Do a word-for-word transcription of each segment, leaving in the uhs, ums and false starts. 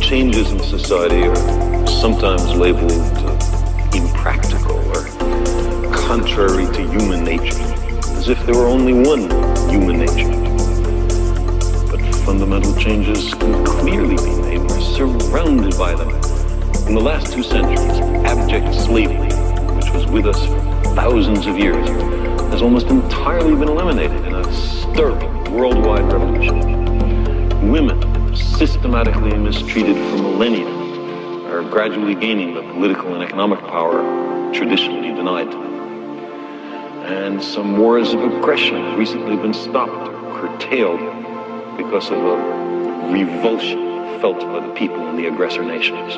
Changes in society are sometimes labeled impractical or contrary to human nature, as if there were only one human nature. But fundamental changes can clearly be made. We're surrounded by them. In the last two centuries, abject slavery, which was with us for thousands of years, has almost entirely been eliminated in a stirring worldwide revolution. Women, systematically mistreated for millennia, are gradually gaining the political and economic power traditionally denied to them. And some wars of aggression have recently been stopped or curtailed because of a revulsion felt by the people in the aggressor nations.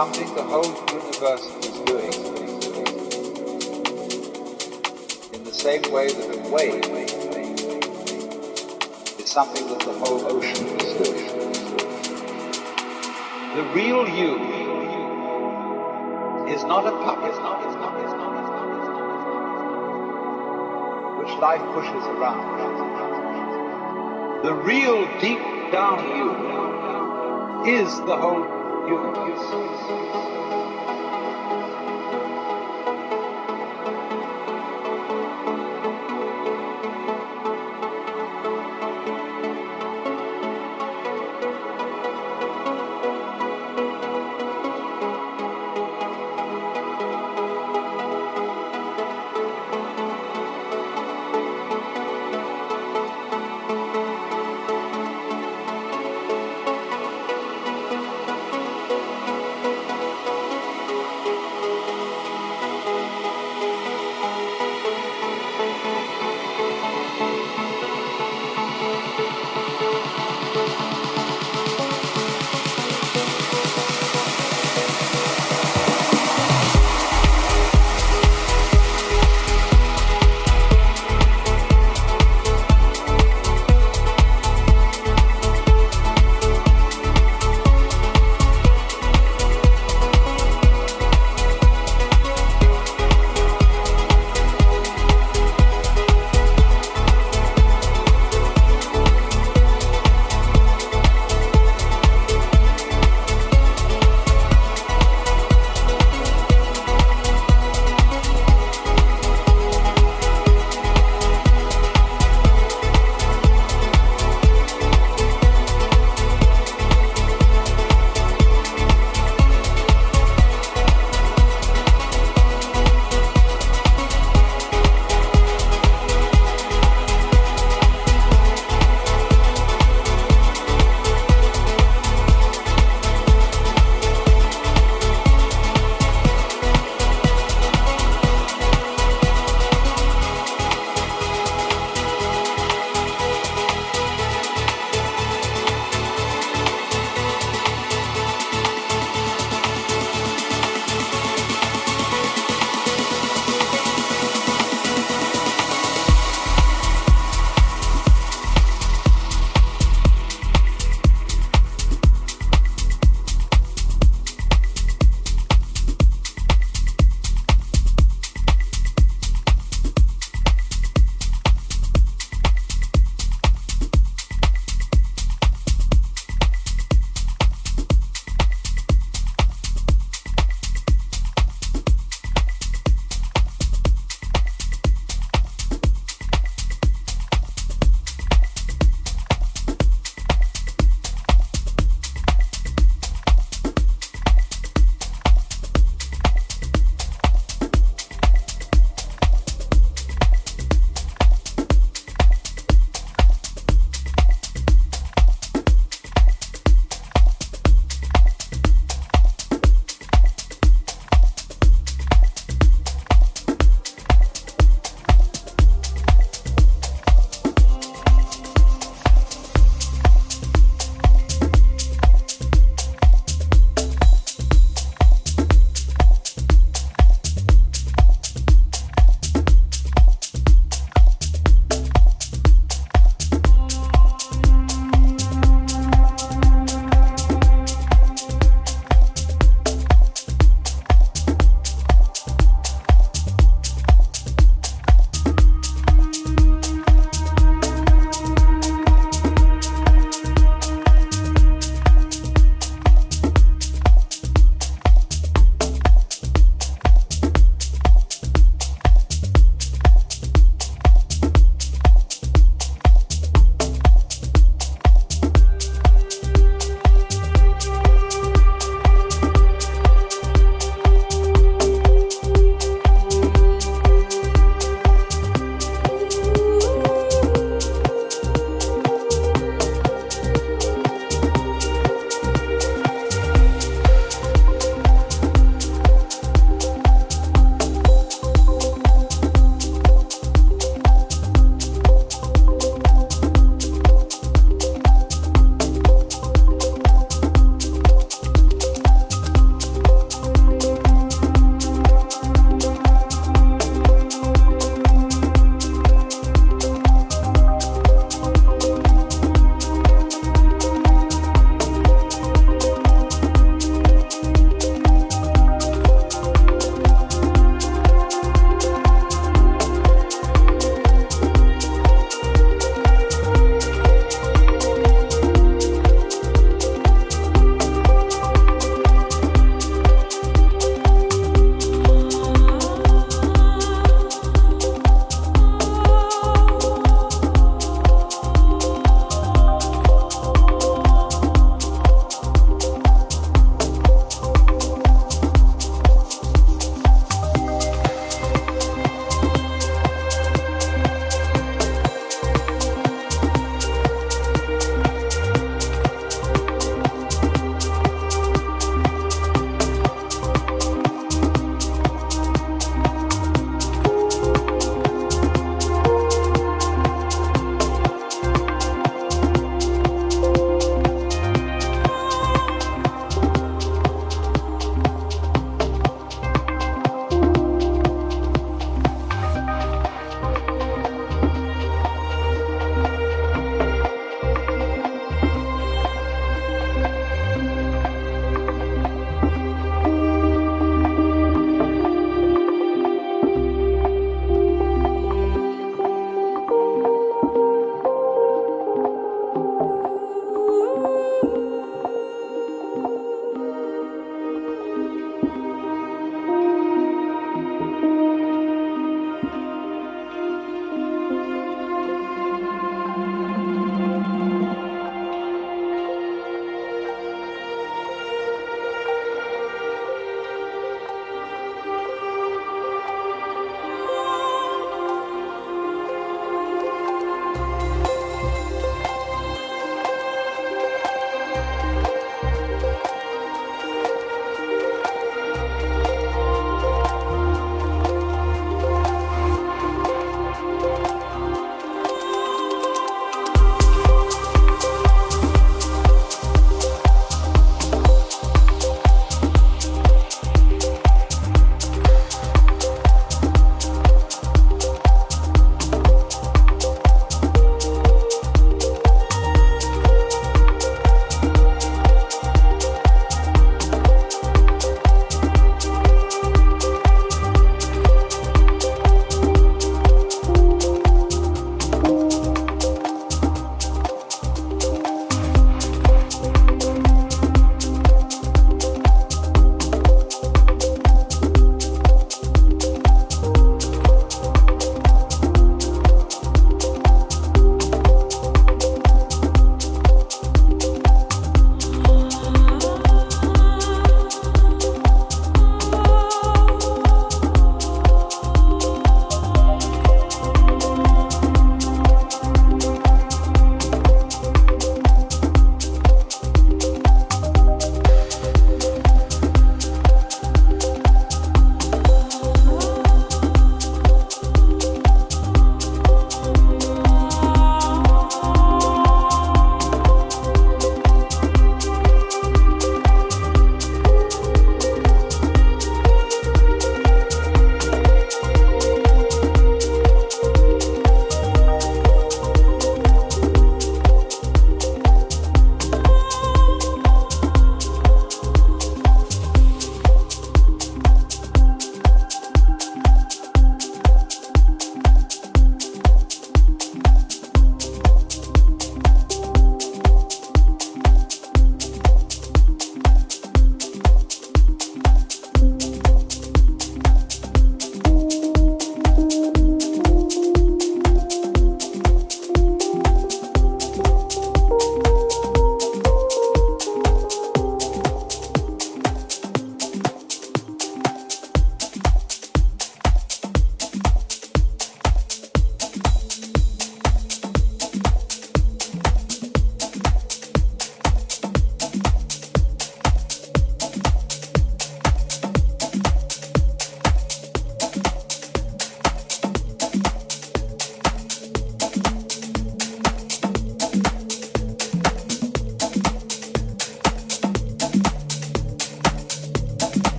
something the whole universe is doing in the same way that a wave is something that the whole ocean is doing. The real you is not a puppet, which life pushes around. The real deep down you is the whole universe.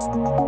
You.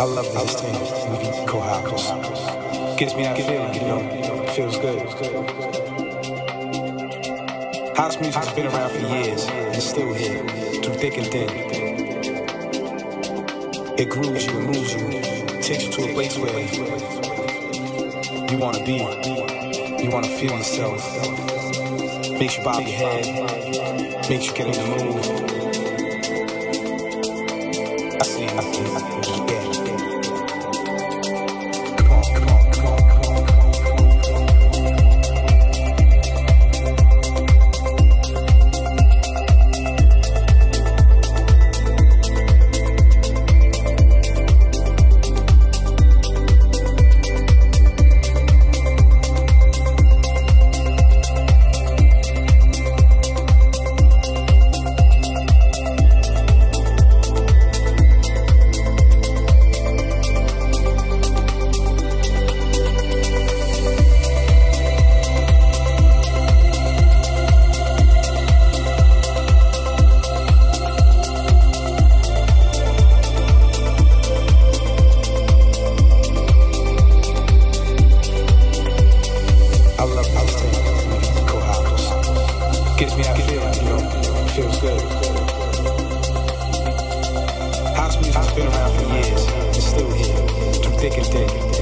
I love these things. We do co-house. Gets me out of feeling, you know. Feels good. House music's been around for years and it's still here, through thick and thin. It grooves you, it moves you, it takes you to a place where you want to be, you want to feel yourself. Makes you bob your head, makes you get in the mood. I see nothing. I see nothing. House music's been around for years, it's still here, through thick and thin.